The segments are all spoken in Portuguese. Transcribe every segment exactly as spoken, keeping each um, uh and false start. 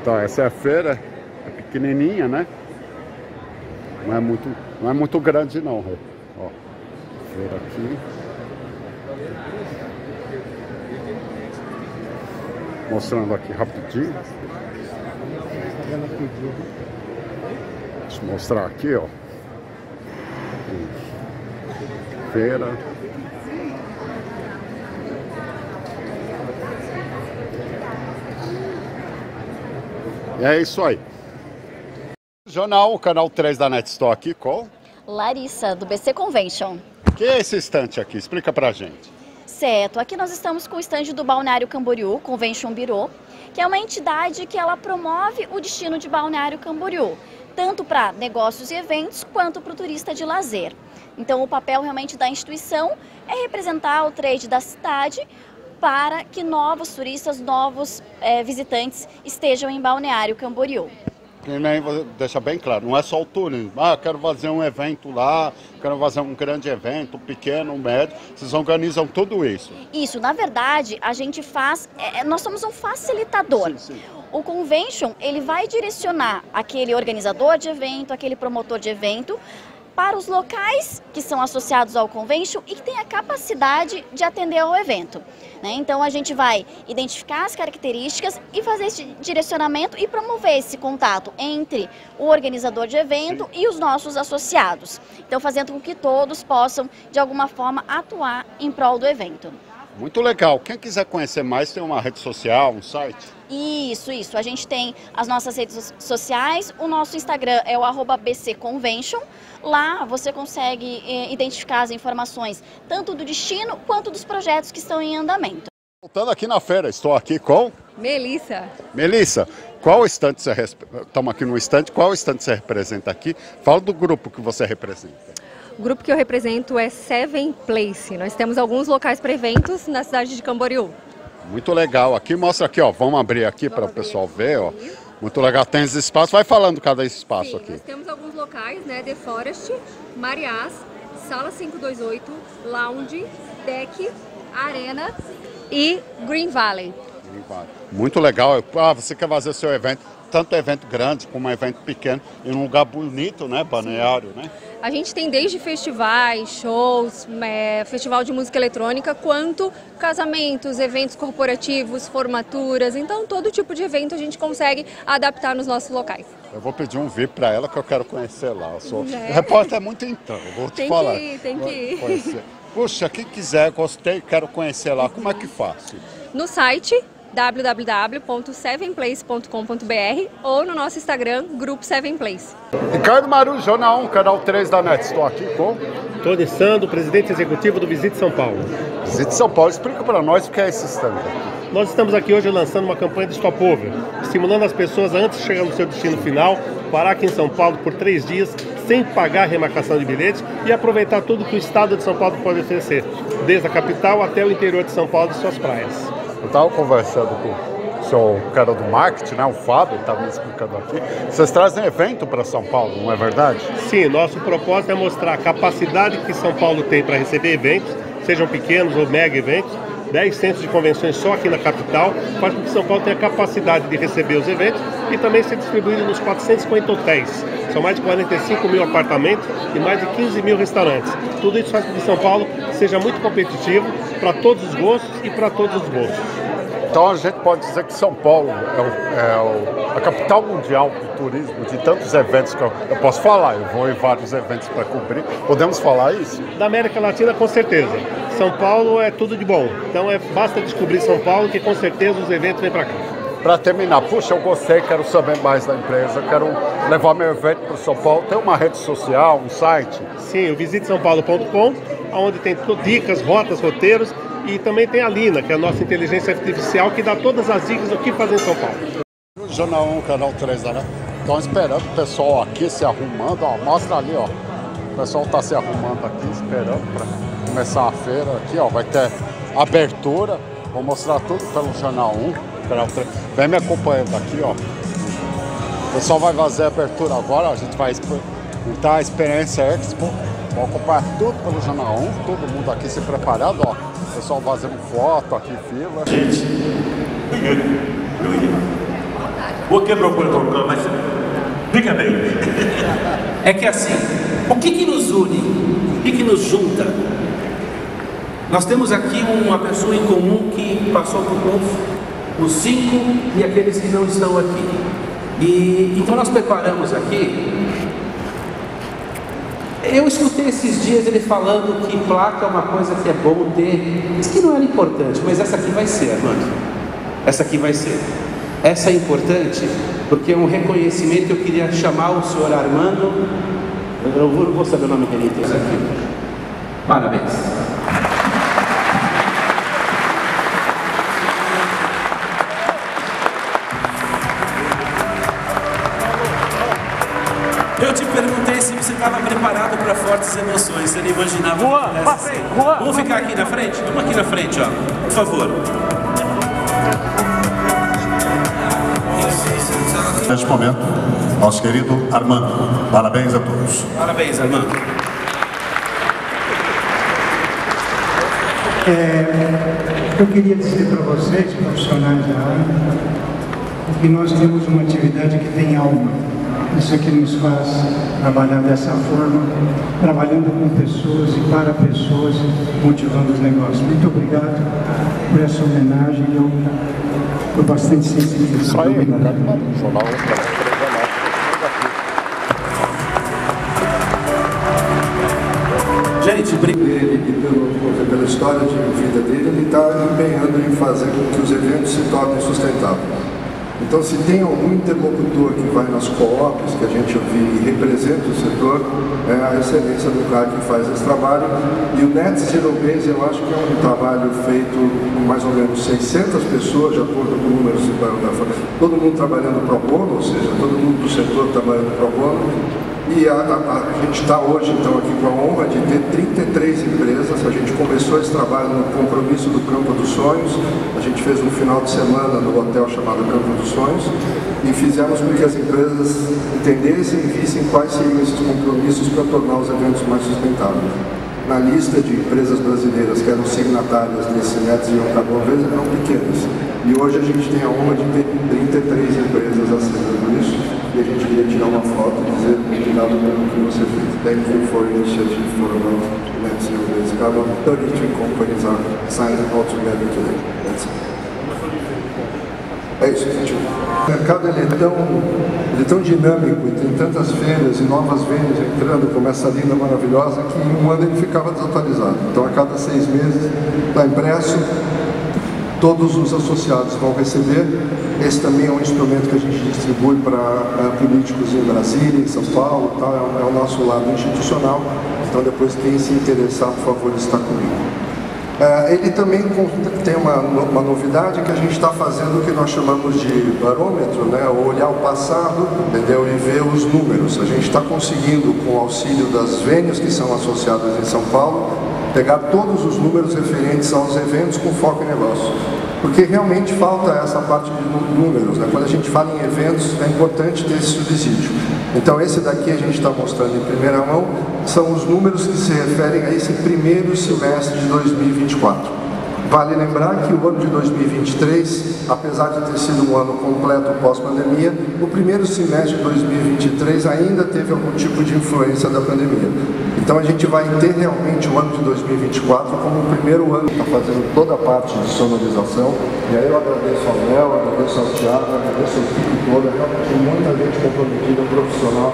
Então, essa é a feira, é pequenininha, né? Não é muito, não é muito grande não, ó. Feira aqui. Mostrando aqui rapidinho. Deixa eu mostrar aqui, ó. Feira. E é isso aí. Jornal, o canal três da Net Store aqui com Larissa, do B C Convention. O que é esse estante aqui? Explica pra gente. Certo, aqui nós estamos com o estande do Balneário Camboriú, Convention Bureau, que é uma entidade que ela promove o destino de Balneário Camboriú, tanto para negócios e eventos, quanto para o turista de lazer. Então o papel realmente da instituição é representar o trade da cidade, para que novos turistas, novos é, visitantes estejam em Balneário Camboriú. Deixa bem claro, não é só o turismo. Ah, quero fazer um evento lá, quero fazer um grande evento, pequeno, médio. Vocês organizam tudo isso? Isso, na verdade, a gente faz... É, nós somos um facilitador. Sim, sim. O Convention, ele vai direcionar aquele organizador de evento, aquele promotor de evento, para os locais que são associados ao Convention e que tem a capacidade de atender ao evento. Né? Então a gente vai identificar as características e fazer esse direcionamento e promover esse contato entre o organizador de evento e os nossos associados. Então fazendo com que todos possam, de alguma forma, atuar em prol do evento. Muito legal. Quem quiser conhecer mais, tem uma rede social, um site? Isso, isso. A gente tem as nossas redes sociais. O nosso Instagram é o arroba B C Convention. Lá você consegue eh, identificar as informações tanto do destino quanto dos projetos que estão em andamento. Voltando aqui na feira, estou aqui com... Melissa. Melissa, qual estante você... Estamos aqui no estante. Qual estante você representa aqui? Fala do grupo que você representa. O grupo que eu represento é Seven Place. Nós temos alguns locais para eventos na cidade de Camboriú. Muito legal. Aqui mostra aqui, ó. Vamos abrir aqui para o pessoal ver, ó. Muito legal. Tem esses espaços. Vai falando cada espaço. Sim, aqui. Nós temos alguns locais, né? The Forest, Marias, Sala cinco dois oito, Lounge, Deck, Arena e Green Valley. Green Valley. Muito legal. Ah, você quer fazer seu evento? Tanto evento grande como evento pequeno, em um lugar bonito, né, Balneário, né? A gente tem desde festivais, shows, é, festival de música eletrônica, quanto casamentos, eventos corporativos, formaturas. Então, todo tipo de evento a gente consegue adaptar nos nossos locais. Eu vou pedir um V I P para ela, que eu quero conhecer lá. Eu sou... é. O repórter é muito então, vou te tem falar. Tem que ir, tem vou que ir. Puxa, quem quiser, gostei, quero conhecer lá. Uhum. Como é que faço? No site w w w ponto seven place ponto com ponto b r ou no nosso Instagram, Grupo Seven Place. Ricardo Marujo, Jornal um, Canal três da NET. Estou aqui com Tony Sando, presidente executivo do Visite São Paulo. Visite São Paulo, explica para nós o que é esse stand aqui. Nós estamos aqui hoje lançando uma campanha de stopover, estimulando as pessoas a, antes de chegar no seu destino final, parar aqui em São Paulo por três dias, sem pagar remarcação de bilhetes e aproveitar tudo que o estado de São Paulo pode oferecer, desde a capital até o interior de São Paulo e suas praias. Eu estava conversando com o seu cara do marketing, né? O Fábio, estava me explicando aqui. Vocês trazem evento para São Paulo, não é verdade? Sim, nosso propósito é mostrar a capacidade que São Paulo tem para receber eventos, sejam pequenos ou mega eventos. dez centros de convenções só aqui na capital, faz com que São Paulo tenha capacidade de receber os eventos e também ser distribuído nos quatrocentos e cinquenta hotéis. São mais de quarenta e cinco mil apartamentos e mais de quinze mil restaurantes. Tudo isso faz com que São Paulo seja muito competitivo para todos os gostos e para todos os bolsos. Então a gente pode dizer que São Paulo é, o, é o, a capital mundial do turismo, de tantos eventos que eu, eu posso falar, eu vou em vários eventos para cobrir. Podemos falar isso? Da América Latina, com certeza. São Paulo é tudo de bom, então é, basta descobrir São Paulo que com certeza os eventos vêm para cá. Para terminar, puxa, eu gostei, quero saber mais da empresa, quero levar meu evento para São Paulo. Tem uma rede social, um site? Sim, o visite são paulo ponto com, onde tem dicas, rotas, roteiros. E também tem a Lina, que é a nossa inteligência artificial, que dá todas as dicas do que fazer em São Paulo. Jornal um, Canal três, né? Estão esperando o pessoal aqui se arrumando, ó, mostra ali, ó. O pessoal está se arrumando aqui, esperando para começar a feira aqui, ó. Vai ter abertura, vou mostrar tudo pelo Jornal um, Canal três. Vem me acompanhando aqui, ó. O pessoal vai fazer a abertura agora, a gente vai montar a Experiência Expo. Vou acompanhar tudo pelo Jornal um, todo mundo aqui se preparando, ó. O pessoal fazendo foto aqui, fila. Gente, eu, eu, eu. Vou quebrar o colocão, mas fica bem. É que assim, o que que nos une? O que que nos junta? Nós temos aqui uma pessoa em comum que passou por nós, os cinco e aqueles que não estão aqui. E então nós preparamos aqui. Eu escutei esses dias ele falando que placa é uma coisa que é bom ter, mas que não era importante, mas essa aqui vai ser, Armando. Essa aqui vai ser. Essa é importante porque é um reconhecimento. Eu queria chamar o senhor Armando. Eu não vou saber o nome dele, então, aqui. Parabéns. Eu te perguntei se você estava preparado para fortes emoções. Você não imaginava. Boa, passei, boa. Vamos ficar aqui na frente? Vamos aqui na frente, ó. Por favor. Neste momento, nosso querido Armando. Parabéns a todos. Parabéns, Armando. É, eu queria dizer para vocês, profissionais da área, que nós temos uma atividade que tem alma. Isso é que nos faz trabalhar dessa forma, trabalhando com pessoas e para pessoas, motivando os negócios. Muito obrigado por essa homenagem. Eu Foi bastante sensível. Só eu, né? Gente, ele, pela história de vida dele, ele está empenhando em fazer com que os eventos se tornem sustentáveis. Então, se tem algum interlocutor que vai nas co-ops, que a gente ouve e representa o setor, é a excelência do cara que faz esse trabalho. E o Net Zero Base, eu acho que é um trabalho feito com mais ou menos seiscentas pessoas, de acordo com o número que todo mundo trabalhando pro bono, ou seja, todo mundo do setor trabalhando pro bono. E a, a, a gente está hoje, então, aqui com a honra de ter trinta e três empresas. A gente começou esse trabalho no compromisso do Campo dos Sonhos. A gente fez um final de semana no hotel chamado Campo dos Sonhos e fizemos com que as empresas entendessem e vissem quais seriam esses compromissos para tornar os eventos mais sustentáveis. Na lista de empresas brasileiras que eram signatárias desse Net Zero Base eram pequenas. E hoje a gente tem a honra de ter trinta e três empresas assinando isso. E a gente queria tirar uma foto e dizer obrigado pelo que você fez. Thank you for initiative for about Net Zero Base. About thirty-two companies are signed all together today. That's it. É isso, gente. O mercado ele é, tão, ele é tão dinâmico e tem tantas feiras e novas vendas entrando, como essa linda maravilhosa, que em um ano ele ficava desatualizado. Então a cada seis meses está impresso. Todos os associados vão receber. Esse também é um instrumento que a gente distribui para políticos em Brasília, em São Paulo, tá? É o nosso lado institucional. Então depois quem se interessar, por favor, está comigo. Ele também tem uma, uma novidade que a gente está fazendo, que nós chamamos de barômetro, né? Olhar o passado, entendeu? E ver os números. A gente está conseguindo, com o auxílio das vênias que são associadas em São Paulo, pegar todos os números referentes aos eventos com foco em negócio. Porque realmente falta essa parte de números, né? Quando a gente fala em eventos, é importante ter esse subsídio. Então esse daqui a gente está mostrando em primeira mão, são os números que se referem a esse primeiro semestre de dois mil e vinte e quatro. Vale lembrar que o ano de dois mil e vinte e três, apesar de ter sido um ano completo pós-pandemia, o primeiro semestre de dois mil e vinte e três ainda teve algum tipo de influência da pandemia. Então a gente vai ter realmente o ano de dois mil e vinte e quatro como o primeiro ano. Está fazendo toda a parte de sonorização. E aí eu agradeço ao Mel, agradeço ao Thiago, agradeço ao equipe toda. Realmente muita gente comprometida, profissional.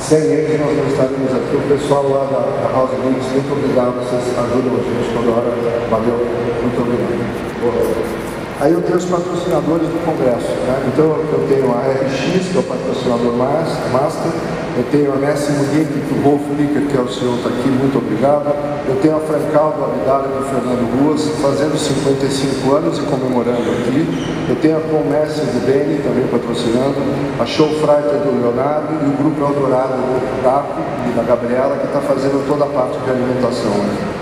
Sem eles nós não estaremos aqui. O pessoal lá da, da House Minds, muito obrigado, vocês ajudam a gente toda hora. Valeu, muito obrigado. Boa. Aí eu tenho os patrocinadores do Congresso, né? Então eu tenho a R X, que é o patrocinador master, eu tenho a Messi Munique, que o Wolf Licker, que é o senhor, está aqui, muito obrigado. Eu tenho a Francal, do Abidale, do Fernando Ruas, fazendo cinquenta e cinco anos e comemorando aqui. Eu tenho a Messi do Dany, também patrocinando, a Show Friday do Leonardo e o Grupo Eldorado do Fábio e da Gabriela, que está fazendo toda a parte de alimentação, né?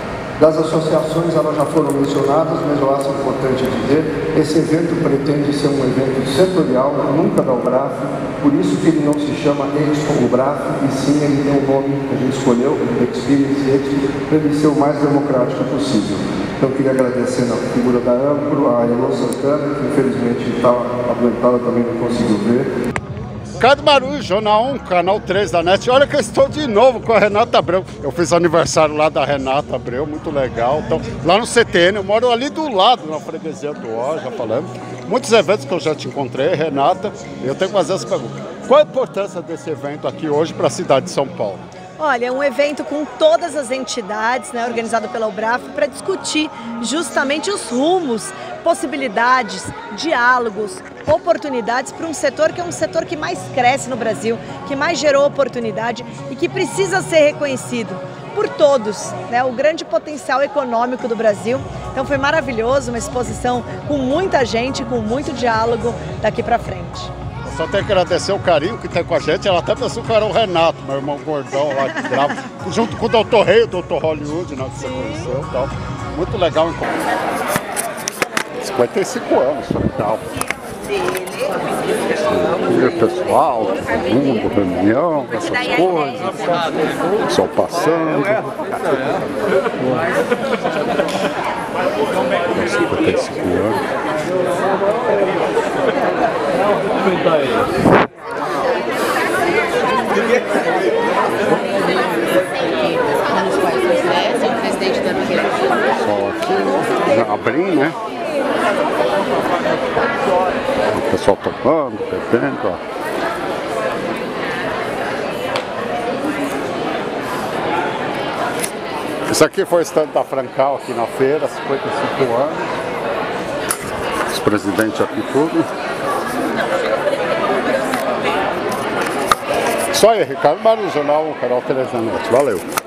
Das associações, elas já foram mencionadas, mas eu acho importante dizer, esse evento pretende ser um evento setorial, nunca da U B R A F, por isso que ele não se chama Expo U B R A F, e sim ele tem o nome que a gente escolheu, Experience Expo, para ele ser o mais democrático possível. Então, eu queria agradecer a figura da Ampro, a Elô Santana, que infelizmente estava adoentada, também não conseguiu ver. Ricardo Marujo, Jornal um, Canal três da NET. Olha que eu estou de novo com a Renata Abreu. Eu fiz aniversário lá da Renata Abreu, muito legal. Então, lá no C T N, eu moro ali do lado, na freguesia do Ó, já falamos. Muitos eventos que eu já te encontrei, Renata. Eu tenho que fazer essa pergunta. Qual a importância desse evento aqui hoje para a cidade de São Paulo? Olha, é um evento com todas as entidades, né, organizado pela U B R A F, para discutir justamente os rumos, possibilidades, diálogos, oportunidades para um setor que é um setor que mais cresce no Brasil, que mais gerou oportunidade e que precisa ser reconhecido por todos, né, o grande potencial econômico do Brasil. Então foi maravilhoso, uma exposição com muita gente, com muito diálogo daqui para frente. Só tenho que agradecer o carinho que tem com a gente. Ela até pensou que era o Renato, meu irmão gordão lá que grava, junto com o doutor Rei, o doutor Hollywood, né, que você conheceu e tal. Muito legal encontrar. cinquenta e cinco anos, Francal. Pessoal, todo mundo, reunião, essas coisas, só passando. cinquenta e cinco anos. Só aqui, abrindo, né? O pessoal tocando, bebendo, ó. Isso aqui foi o stand da Francal aqui na feira, cinquenta e cinco anos. Os presidentes aqui tudo. Só aí, Ricardo Marujo, Jornal um, Canal três da NET. Valeu!